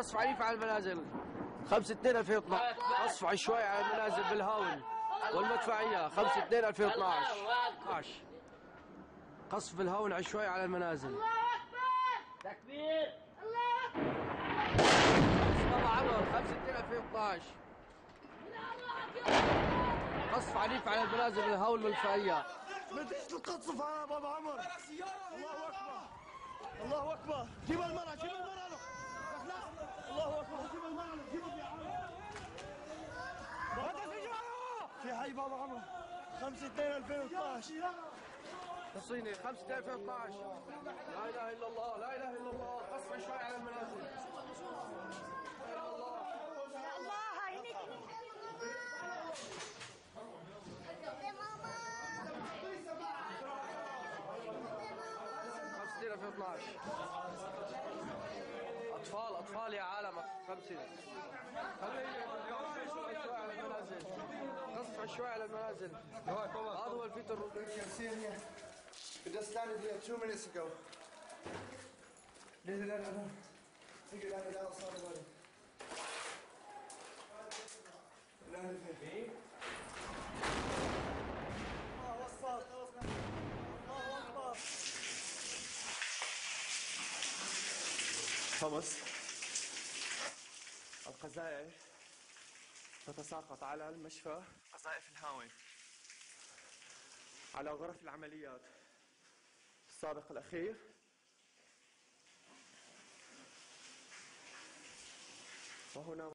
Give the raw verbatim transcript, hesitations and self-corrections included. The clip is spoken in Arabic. اصف عنيف على المنازل خمسة اثنين ألفين واثنعش، اصف على شوي على المنازل بالهاون والمدفعيه خمسة اثنين ألفين واثنعش. قصف الهاون على شوي على المنازل. الله اكبر تكبير. الله اكبر. بابا عمر خمسة اثنين ألفين واثنعش. قصف عنيف على المنازل بالهاون والمدفعيه. نتيجه القصف على بابا عمر. الله اكبر. الله اكبر. جيب المرأة جيب المرأة له. الله اكبر. جيب المرأة له. جيب في حي بابا عمر خمسة اثنين ألفين واثنعش الصيني خمسة اثنين ألفين واثنعش. لا اله الا الله لا اله الا الله. قصف شوي على المنازل. الله خمسة اثنين ألفين واثنعش. اطفال اطفال يا عالمك خمسين. قصف شوي على المنازل. هذا هو الفيتر. We just landed here two minutes ago. Leave it out of there. Take it out of the outside of the body. Landed here. Oh, what's up? What's up? Oh, what's up? Thomas. القذائف تتساقط على المشفى. قذائف الهاون على غرف العمليات. السابق الأخير وهنا